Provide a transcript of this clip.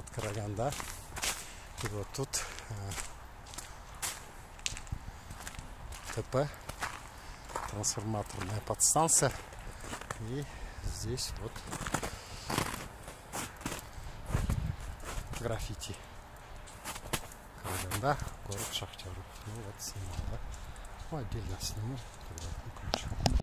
город Караганда. И вот тут ТП, трансформаторная подстанция. И здесь вот граффити. Караганда, город шахтеров. Ну вот снимал, да? Ну, отдельно сниму, тогда включу.